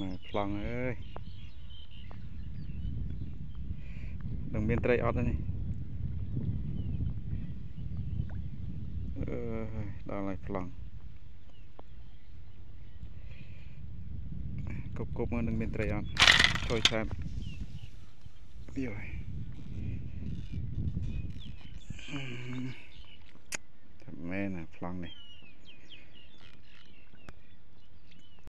มาพลังเอ้ยดังเบียนไตรออดนี่ดาวไหลพลังกบๆมาดังเบียนไตรออดช่วยแชมป์เดี๋ยว